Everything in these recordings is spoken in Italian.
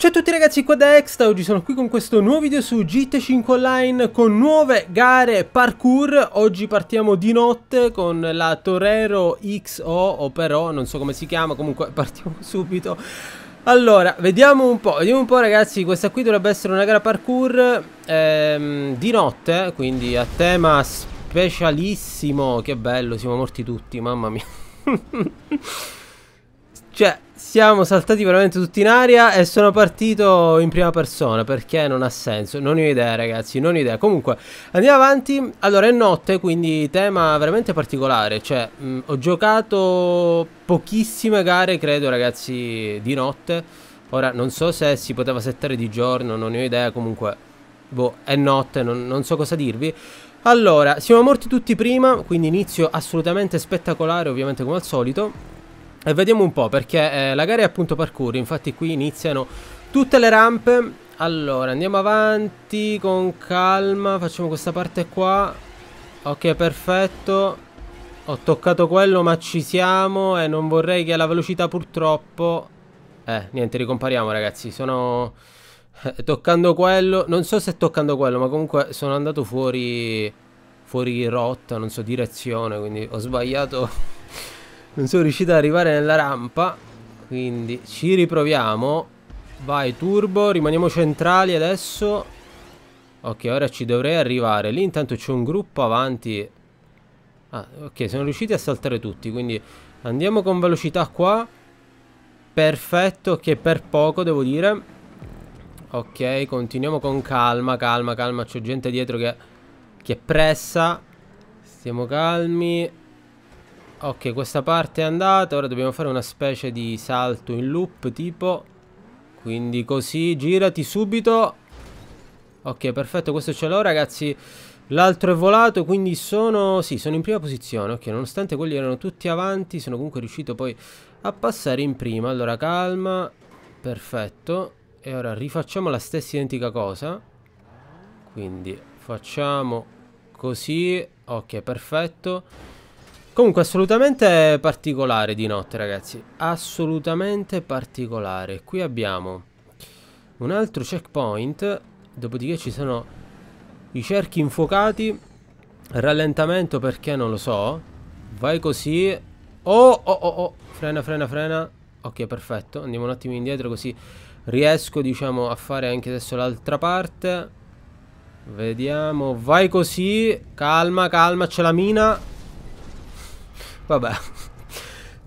Ciao a tutti ragazzi, qua da xDegsta, oggi sono qui con questo nuovo video su GT5 Online con nuove gare parkour. Oggi partiamo di notte con la Torero XO o però, non so come si chiama, comunque partiamo subito. Allora, vediamo un po' ragazzi, questa qui dovrebbe essere una gara parkour di notte, quindi a tema specialissimo. Che bello, siamo morti tutti, mamma mia. Cioè, siamo saltati veramente tutti in aria e sono partito in prima persona perché non ha senso, non ho idea ragazzi, non ho idea. Comunque andiamo avanti. Allora è notte, quindi tema veramente particolare, cioè ho giocato pochissime gare credo ragazzi di notte. Ora non so se si poteva settare di giorno, non ho idea, comunque boh, è notte, non so cosa dirvi. Allora, siamo morti tutti prima, quindi inizio assolutamente spettacolare ovviamente come al solito. E vediamo un po' perché la gara è appunto parkour, infatti qui iniziano tutte le rampe. Allora andiamo avanti con calma, facciamo questa parte qua. Ok, perfetto. Ho toccato quello ma ci siamo e non vorrei che la velocità purtroppo... niente, ricompariamo ragazzi, sono... toccando quello, non so se toccando quello ma comunque sono andato fuori rotta, non so direzione, quindi ho sbagliato... Non sono riuscito ad arrivare nella rampa, quindi ci riproviamo. Vai turbo, rimaniamo centrali adesso. Ok, ora ci dovrei arrivare. Lì intanto c'è un gruppo avanti. Ah, ok, sono riusciti a saltare tutti, quindi andiamo con velocità qua. Perfetto, che per poco devo dire. Ok, continuiamo con calma, calma, calma. C'è gente dietro che pressa. Stiamo calmi. Ok, questa parte è andata, ora dobbiamo fare una specie di salto in loop tipo. Quindi così, girati subito. Ok, perfetto, questo ce l'ho ragazzi. L'altro è volato, quindi sono in prima posizione. Ok, nonostante quelli erano tutti avanti, sono comunque riuscito poi a passare in prima. Allora calma, perfetto. E ora rifacciamo la stessa identica cosa. Quindi facciamo così. Ok, perfetto. Comunque assolutamente particolare di notte ragazzi, assolutamente particolare. Qui abbiamo un altro checkpoint, dopodiché ci sono i cerchi infuocati. Rallentamento perché non lo so. Vai così. Oh, frena. Ok, perfetto, andiamo un attimo indietro così riesco diciamo a fare anche adesso l'altra parte. Vediamo, vai così. Calma, calma, c'è la mina. Vabbè,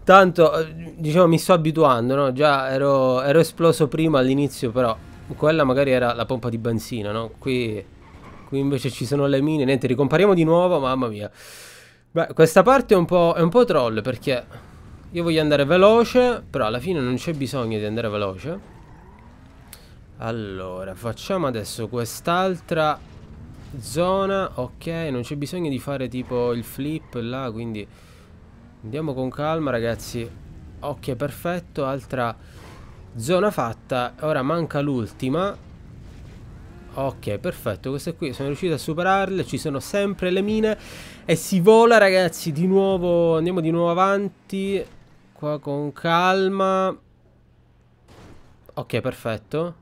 tanto diciamo mi sto abituando, no? Già ero esploso prima all'inizio, però quella magari era la pompa di benzina, no? Qui invece ci sono le mine, niente, ricompariamo di nuovo, mamma mia. Beh, questa parte è un po' troll perché io voglio andare veloce, però alla fine non c'è bisogno di andare veloce. Allora, facciamo adesso quest'altra zona, ok, non c'è bisogno di fare tipo il flip là, quindi... Andiamo con calma ragazzi. Ok, perfetto, altra zona fatta. Ora manca l'ultima. Ok, perfetto, queste qui sono riuscito a superarle. Ci sono sempre le mine e si vola ragazzi di nuovo. Andiamo di nuovo avanti qua con calma. Ok, perfetto.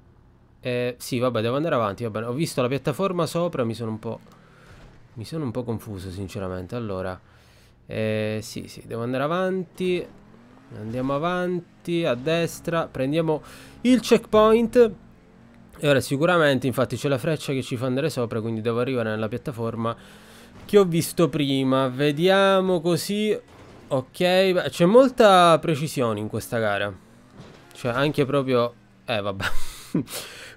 Sì, vabbè, devo andare avanti, va bene. Ho visto la piattaforma sopra, mi sono un po' confuso sinceramente. Allora sì, devo andare avanti. Andiamo avanti, a destra. Prendiamo il checkpoint. E ora sicuramente, infatti, c'è la freccia che ci fa andare sopra, quindi devo arrivare nella piattaforma che ho visto prima. Vediamo così. Ok, c'è molta precisione in questa gara. Cioè, anche proprio... vabbè.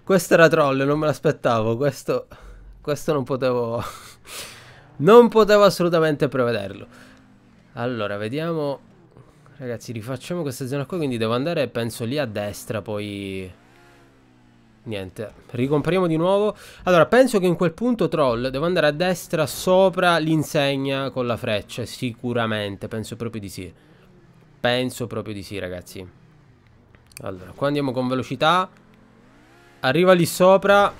Questo era troll, non me l'aspettavo. Questo non potevo... non potevo assolutamente prevederlo. Allora, vediamo. Ragazzi, rifacciamo questa zona qua, quindi devo andare, penso, lì a destra, poi... Niente, ricompariamo di nuovo. Allora, penso che in quel punto, troll, devo andare a destra sopra l'insegna con la freccia, sicuramente, penso proprio di sì. Penso proprio di sì, ragazzi. Allora, qua andiamo con velocità. Arriva lì sopra.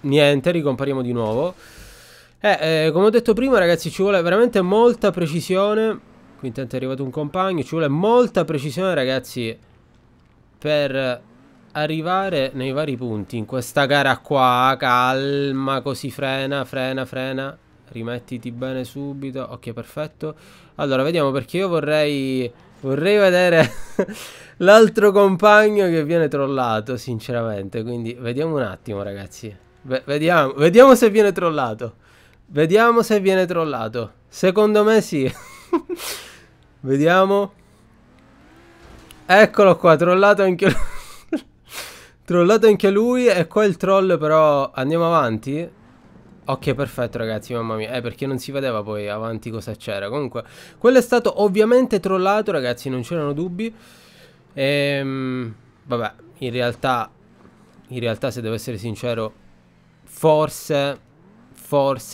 Niente, ricompariamo di nuovo. Come ho detto prima ragazzi, ci vuole veramente molta precisione. Qui intanto è arrivato un compagno. Ci vuole molta precisione ragazzi per arrivare nei vari punti. In questa gara qua, calma, così frena. Rimettiti bene subito. Ok, perfetto. Allora, vediamo, perché io vorrei vedere l'altro compagno che viene trollato, sinceramente. Quindi vediamo un attimo, ragazzi. Vediamo se viene trollato. Secondo me sì. Vediamo. Eccolo qua, trollato anche lui. E qua il troll, però andiamo avanti. Ok, perfetto, ragazzi, mamma mia. Perché non si vedeva poi avanti cosa c'era. Comunque, quello è stato ovviamente trollato, ragazzi, non c'erano dubbi. Vabbè, in realtà, se devo essere sincero, forse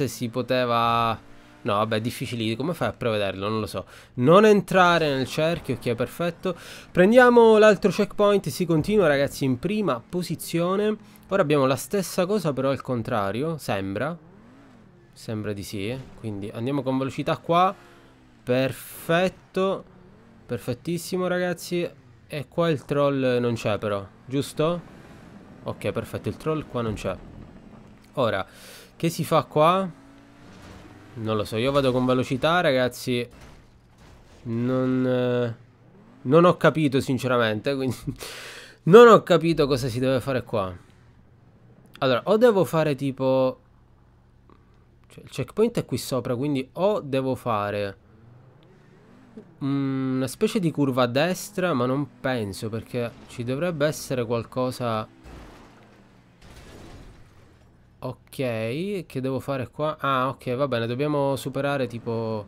si poteva... No, vabbè, difficile, come fai a prevederlo? Non lo so. Non entrare nel cerchio, ok, perfetto. Prendiamo l'altro checkpoint, si continua, ragazzi, in prima posizione. Ora abbiamo la stessa cosa, però al contrario, sembra. Sembra di sì, quindi andiamo con velocità qua. Perfetto. Perfettissimo, ragazzi. E qua il troll non c'è, però, giusto? Ok, perfetto, il troll qua non c'è. Ora, che si fa qua? Non lo so, io vado con velocità, ragazzi. Non ho capito, sinceramente. Quindi non ho capito cosa si deve fare qua. Allora, o devo fare tipo... Cioè, il checkpoint è qui sopra, quindi o devo fare una specie di curva a destra, ma non penso, perché ci dovrebbe essere qualcosa... Ok, che devo fare qua? Ah, ok, va bene, dobbiamo superare tipo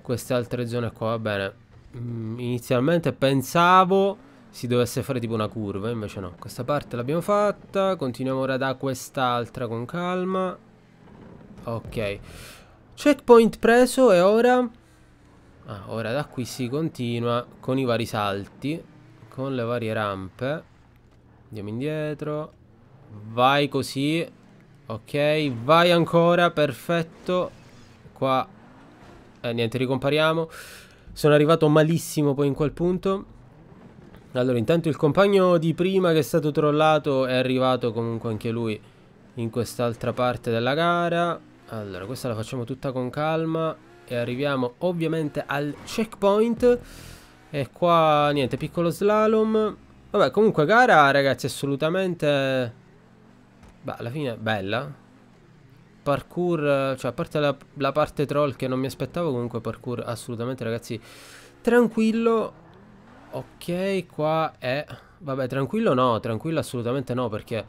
queste altre zone qua, va bene. Inizialmente pensavo si dovesse fare tipo una curva, invece no. Questa parte l'abbiamo fatta, continuiamo ora da quest'altra con calma. Ok, checkpoint preso e ora... Ah, ora da qui si continua con i vari salti, con le varie rampe. Andiamo indietro, vai così... Ok, vai ancora, perfetto. Qua niente, ricompariamo. Sono arrivato malissimo poi in quel punto. Allora, intanto il compagno di prima che è stato trollato è arrivato comunque anche lui in quest'altra parte della gara. Allora, questa la facciamo tutta con calma e arriviamo ovviamente al checkpoint. E qua niente, piccolo slalom. Vabbè, comunque gara, ragazzi, assolutamente... Beh, alla fine è bella. Parkour, cioè a parte la parte troll che non mi aspettavo, comunque parkour assolutamente, ragazzi, tranquillo. Ok, qua è... Vabbè, tranquillo no, tranquillo assolutamente no, perché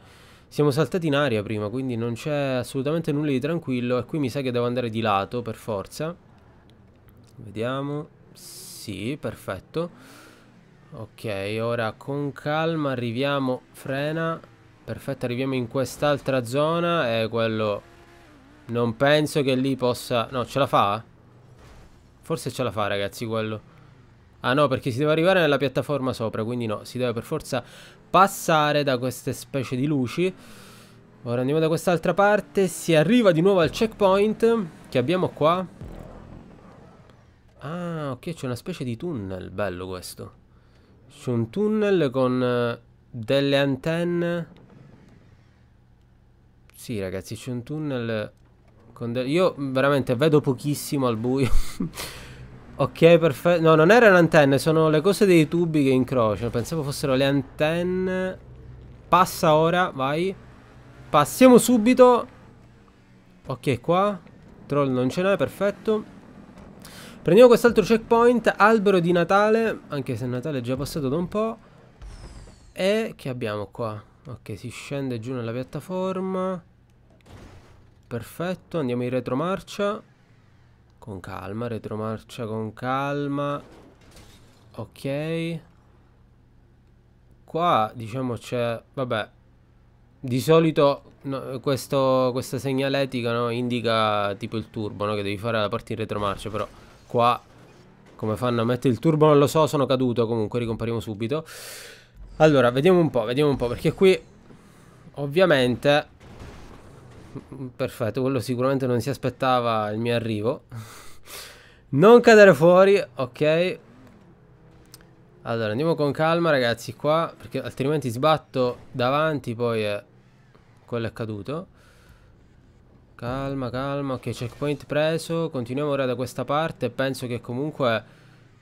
siamo saltati in aria prima, quindi non c'è assolutamente nulla di tranquillo. E qui mi sa che devo andare di lato per forza. Vediamo. Sì, perfetto. Ok, ora con calma arriviamo, frena. Perfetto, arriviamo in quest'altra zona e quello... Non penso che lì possa... No, ce la fa? Forse ce la fa, ragazzi, quello. Ah no, perché si deve arrivare nella piattaforma sopra, quindi no, si deve per forza passare da queste specie di luci. Ora andiamo da quest'altra parte, si arriva di nuovo al checkpoint che abbiamo qua. Ah, ok, c'è una specie di tunnel, bello questo. C'è un tunnel con delle antenne... Sì, ragazzi, c'è un tunnel con io veramente vedo pochissimo al buio. Ok, perfetto. No, non erano antenne, sono le cose dei tubi che incrociano. Pensavo fossero le antenne. Passa ora, vai. Passiamo subito. Ok, qua troll non ce n'è, perfetto. Prendiamo quest'altro checkpoint, albero di Natale, anche se Natale è già passato da un po'. E che abbiamo qua? Ok, si scende giù nella piattaforma. Perfetto, andiamo in retromarcia. Con calma, retromarcia con calma. Ok. Qua, diciamo, c'è... Vabbè, di solito no, questa segnaletica, no, indica tipo il turbo, no, che devi fare la parte in retromarcia. Però qua, come fanno a mettere il turbo non lo so, sono caduto. Comunque ricompariamo subito. Allora, vediamo un po', perché qui ovviamente, perfetto, quello sicuramente non si aspettava il mio arrivo. Non cadere fuori, ok. Allora andiamo con calma ragazzi qua, perché altrimenti sbatto davanti, poi quello è caduto. Calma calma. Ok, checkpoint preso. Continuiamo ora da questa parte. Penso che comunque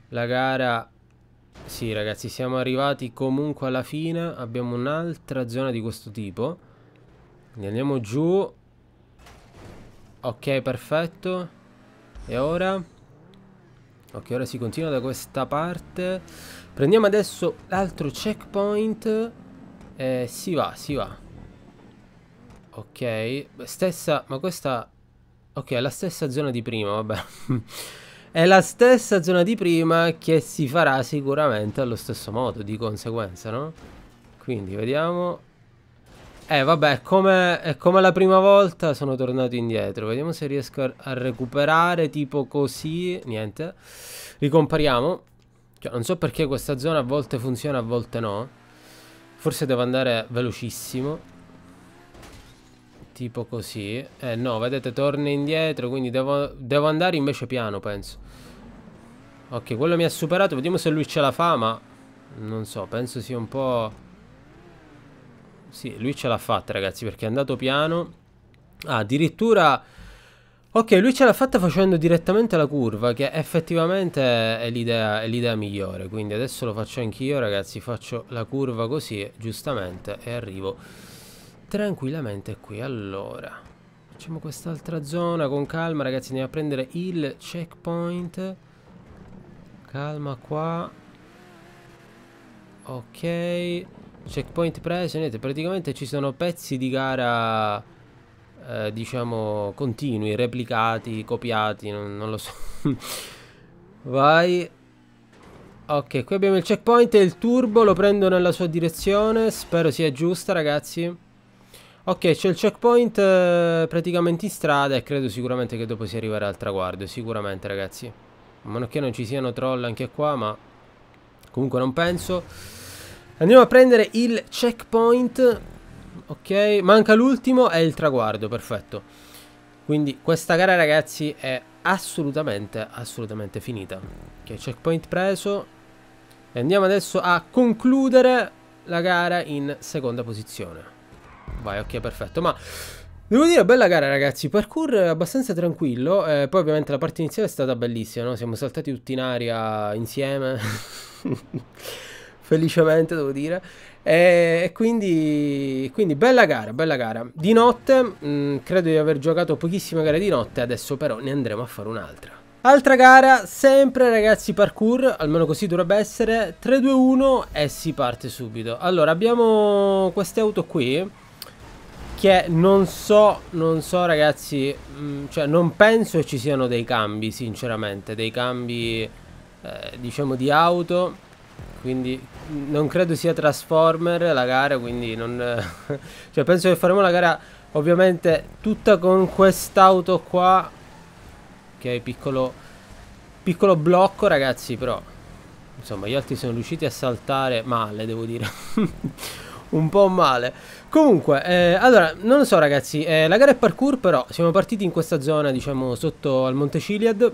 la gara... Sì ragazzi, siamo arrivati comunque alla fine. Abbiamo un'altra zona di questo tipo. Quindi andiamo giù. Ok, perfetto. E ora? Ok, ora si continua da questa parte. Prendiamo adesso l'altro checkpoint e si va, si va. Ok, stessa, ma questa... Ok, è la stessa zona di prima, vabbè. È la stessa zona di prima che si farà sicuramente allo stesso modo, di conseguenza, no? Quindi, vediamo... vabbè, è come la prima volta sono tornato indietro. Vediamo se riesco a recuperare, tipo così. Niente. Ricompariamo. Cioè, non so perché questa zona a volte funziona, a volte no. Forse devo andare velocissimo. Tipo così. No, vedete, torna indietro. Quindi devo andare invece piano, penso. Ok, quello mi ha superato. Vediamo se lui ce la fa, ma... Non so, penso sia un po'... Sì, lui ce l'ha fatta, ragazzi, perché è andato piano. Ah, addirittura... Ok, lui ce l'ha fatta facendo direttamente la curva, che effettivamente è l'idea migliore. Quindi adesso lo faccio anch'io, ragazzi. Faccio la curva così, giustamente, e arrivo... tranquillamente qui. Allora facciamo quest'altra zona con calma ragazzi, andiamo a prendere il checkpoint. Calma qua. Ok, checkpoint preso. Vedete, praticamente ci sono pezzi di gara diciamo continui, replicati, copiati, non lo so. Vai. Ok, qui abbiamo il checkpoint e il turbo lo prendo nella sua direzione, spero sia giusta ragazzi. Ok, c'è il checkpoint praticamente in strada e credo sicuramente che dopo si arriverà al traguardo, sicuramente ragazzi. A meno che non ci siano troll anche qua, ma comunque non penso. Andiamo a prendere il checkpoint. Ok, manca l'ultimo e il traguardo, perfetto. Quindi questa gara ragazzi è assolutamente, assolutamente finita. Ok, checkpoint preso. E andiamo adesso a concludere la gara in seconda posizione. Vai, ok, perfetto. Ma devo dire, bella gara ragazzi, parkour abbastanza tranquillo, poi ovviamente la parte iniziale è stata bellissima, no? Siamo saltati tutti in aria insieme. Felicemente devo dire. E quindi bella gara, bella gara. Di notte, credo di aver giocato pochissime gare di notte. Adesso però ne andremo a fare un'altra. Altra gara, sempre ragazzi parkour, almeno così dovrebbe essere. 3, 2, 1 e si parte subito. Allora abbiamo queste auto qui che non so ragazzi, cioè non penso che ci siano dei cambi sinceramente, dei cambi diciamo di auto, quindi non credo sia Transformer la gara, quindi non cioè penso che faremo la gara ovviamente tutta con quest'auto qua. Ok, piccolo blocco ragazzi, però insomma gli altri sono riusciti a saltare male, devo dire. Un po' male. Comunque, allora, non lo so ragazzi, la gara è parkour, però siamo partiti in questa zona, diciamo, sotto al Monte Ciliad,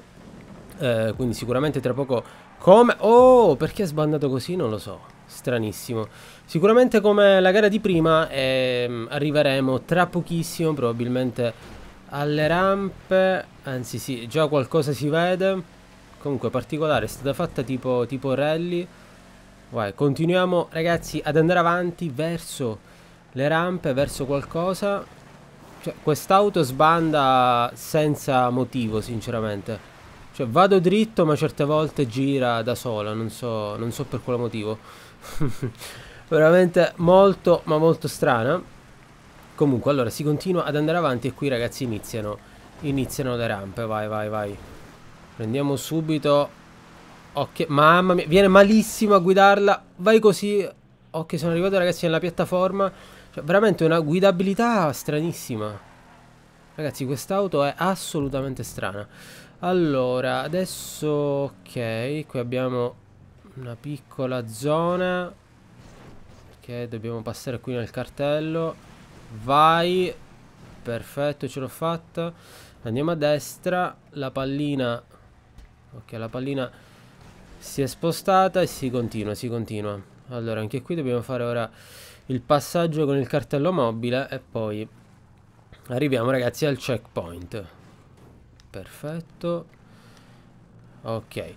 quindi sicuramente tra poco come... Oh, perché è sbandato così? Non lo so, stranissimo. Sicuramente come la gara di prima arriveremo tra pochissimo, probabilmente... alle rampe, anzi sì, già qualcosa si vede. Comunque particolare, è stata fatta tipo rally. Vai, continuiamo ragazzi ad andare avanti verso le rampe, verso qualcosa. Cioè, quest'auto sbanda senza motivo sinceramente. Cioè vado dritto ma certe volte gira da sola, non so per quale motivo. Veramente molto ma molto strana. Comunque allora si continua ad andare avanti e qui ragazzi iniziano le rampe. Vai vai vai. Prendiamo subito. Ok, mamma mia, viene malissimo a guidarla. Vai così. Ok, sono arrivato ragazzi nella piattaforma. Cioè, veramente una guidabilità stranissima. Ragazzi quest'auto è assolutamente strana. Allora adesso ok, qui abbiamo una piccola zona. Ok, dobbiamo passare qui nel cartello. Vai, perfetto, ce l'ho fatta. Andiamo a destra. La pallina. Ok, la pallina si è spostata e si continua. Allora anche qui dobbiamo fare ora il passaggio con il cartello mobile e poi arriviamo, ragazzi, al checkpoint. Perfetto. Ok,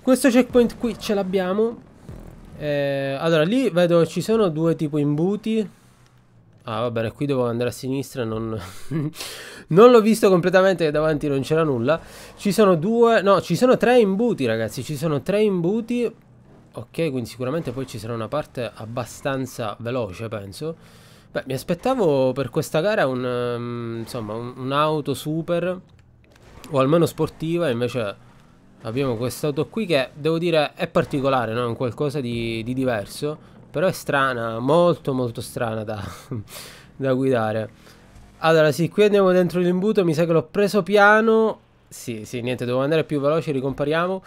questo checkpoint qui ce l'abbiamo. Allora lì vedo ci sono due tipo imbuti. Ah, va bene, qui devo andare a sinistra, non l'ho visto completamente, davanti non c'era nulla. Ci sono due, no, ci sono tre imbuti, ragazzi, ci sono tre imbuti. Ok, quindi sicuramente poi ci sarà una parte abbastanza veloce, penso. Beh, mi aspettavo per questa gara un'auto super, o almeno sportiva, invece abbiamo quest'auto qui che, devo dire, è particolare, no? È un qualcosa di diverso. Però è strana, molto molto strana da guidare. Allora sì, qui andiamo dentro l'imbuto, mi sa che l'ho preso piano. Sì, niente, devo andare più veloce, ricompariamo.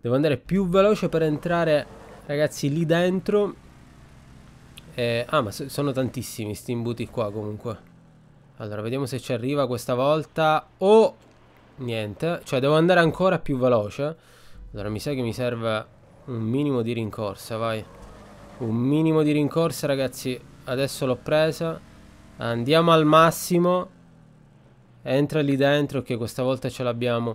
Devo andare più veloce per entrare, ragazzi, lì dentro. Ma sono tantissimi sti imbuti qua comunque. Allora, vediamo se ci arriva questa volta o niente. Cioè, devo andare ancora più veloce. Allora, mi sa che mi serve un minimo di rincorsa, vai. Un minimo di rincorsa, ragazzi. Adesso l'ho presa. Andiamo al massimo. Entra lì dentro, che questa volta ce l'abbiamo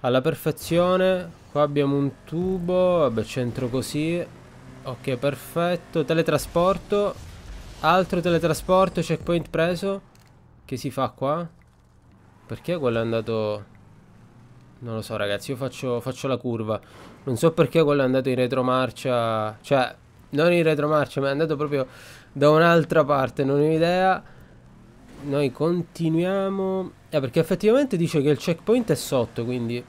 alla perfezione. Qua abbiamo un tubo. Vabbè, c'entro così. Ok, perfetto. Teletrasporto. Altro teletrasporto. Checkpoint preso. Che si fa qua? Perché quello è andato... Non lo so, ragazzi. Io faccio la curva. Non so perché quello è andato in retromarcia. Cioè... non in retromarcia, ma è andato proprio da un'altra parte, non ho idea. Noi continuiamo. Perché effettivamente dice che il checkpoint è sotto, quindi...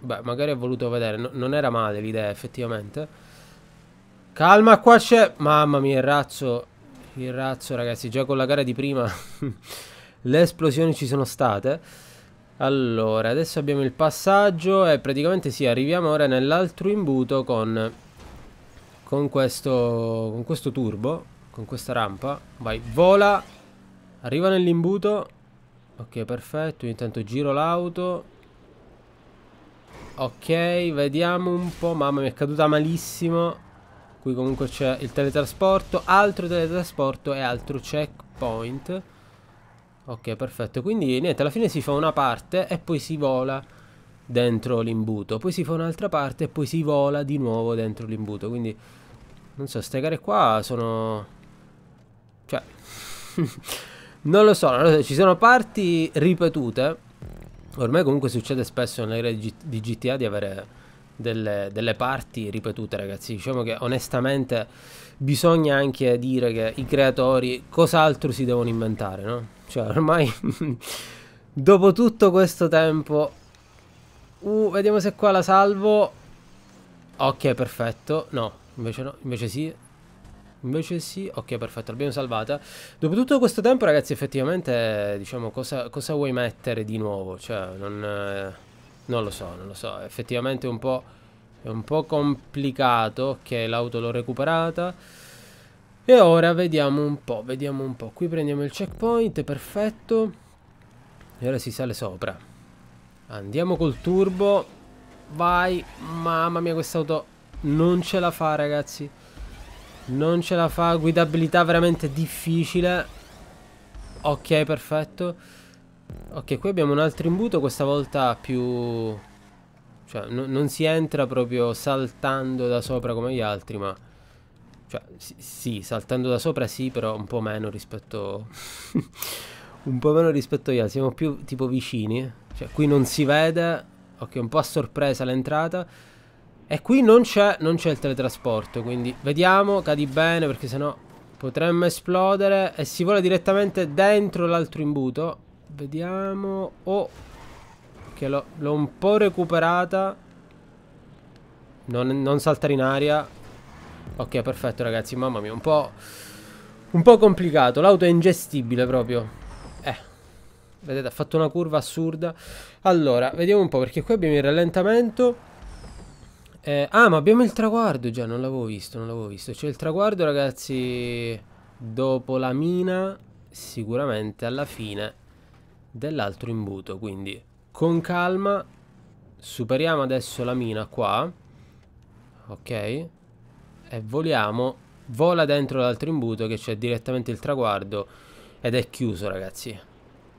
Beh, magari ha voluto vedere, no, non era male l'idea, effettivamente. Calma, qua c'è... Mamma mia, il razzo, ragazzi, già con la gara di prima le esplosioni ci sono state. Allora, adesso abbiamo il passaggio e praticamente sì, arriviamo ora nell'altro imbuto con questo turbo, con questa rampa. Vai, vola, arriva nell'imbuto. Ok, perfetto. Io intanto giro l'auto. Ok, vediamo un po'. Mamma mia, è caduta malissimo. Qui comunque c'è il teletrasporto, altro teletrasporto e altro checkpoint. Ok, perfetto. Quindi niente, alla fine si fa una parte e poi si vola dentro l'imbuto, poi si fa un'altra parte e poi si vola di nuovo dentro l'imbuto. Quindi non so, ste gare qua sono... cioè non lo so, ci sono parti ripetute. Ormai comunque succede spesso nelle gare di GTA di avere delle parti ripetute, ragazzi. Diciamo che onestamente bisogna anche dire che i creatori cos'altro si devono inventare, no? Cioè ormai dopo tutto questo tempo... vediamo se qua la salvo. Ok, perfetto. No, invece no, invece sì. Invece sì, ok, perfetto, l'abbiamo salvata. Dopo tutto questo tempo, ragazzi, effettivamente, diciamo, cosa vuoi mettere di nuovo? Cioè, non lo so. Effettivamente è un po' complicato. Ok, l'auto l'ho recuperata. E ora vediamo un po'. Qui prendiamo il checkpoint, perfetto. E ora si sale sopra. Andiamo col turbo. Vai. Mamma mia, quest'auto non ce la fa, ragazzi. Non ce la fa. Guidabilità veramente difficile. Ok, perfetto. Ok, qui abbiamo un altro imbuto. Questa volta più... cioè, non si entra proprio saltando da sopra come gli altri, ma... cioè, sì, saltando da sopra sì, però un po' meno rispetto... un po' meno rispetto agli altri. Siamo più tipo vicini. Cioè, qui non si vede. Ok, un po' a sorpresa l'entrata. E qui non c'è il teletrasporto. Quindi vediamo, cadi bene, perché sennò potremmo esplodere. E si vola direttamente dentro l'altro imbuto. Vediamo. Oh, che l'ho un po' recuperata. Non saltare in aria. Ok, perfetto, ragazzi. Mamma mia, un po' complicato. L'auto è ingestibile proprio. Vedete, ha fatto una curva assurda. Allora, vediamo un po', perché qui abbiamo il rallentamento. Ma abbiamo il traguardo già, non l'avevo visto. C'è il traguardo, ragazzi, dopo la mina, sicuramente alla fine dell'altro imbuto. Quindi, con calma, superiamo adesso la mina qua. ok, e voliamo. Vola dentro l'altro imbuto che c'è direttamente il traguardo ed è chiuso, ragazzi.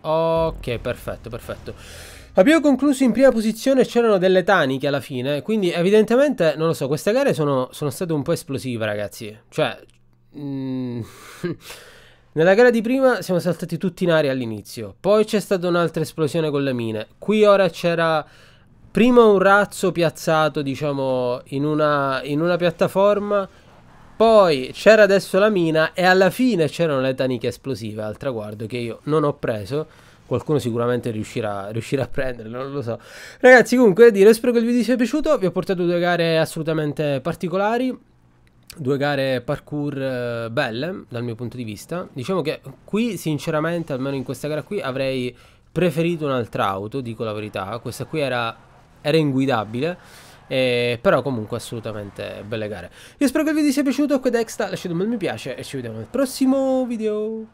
Ok, perfetto, perfetto. Abbiamo concluso in prima posizione, c'erano delle taniche alla fine, quindi evidentemente, non lo so, queste gare sono state un po' esplosive, ragazzi. Cioè, nella gara di prima siamo saltati tutti in aria all'inizio, poi c'è stata un'altra esplosione con le mine, qui ora c'era prima un razzo piazzato, diciamo, in una piattaforma, poi c'era adesso la mina e alla fine c'erano le taniche esplosive al traguardo che io non ho preso. Qualcuno sicuramente riuscirà a prenderlo, non lo so. Ragazzi, comunque, spero che il video vi sia piaciuto. Vi ho portato due gare assolutamente particolari, due gare parkour belle dal mio punto di vista. Diciamo che qui sinceramente, almeno in questa gara qui, avrei preferito un'altra auto, dico la verità. Questa qui era inguidabile, però comunque assolutamente belle gare. Io spero che il video vi sia piaciuto. Qui è xDegsta, lasciate un bel mi piace e ci vediamo nel prossimo video.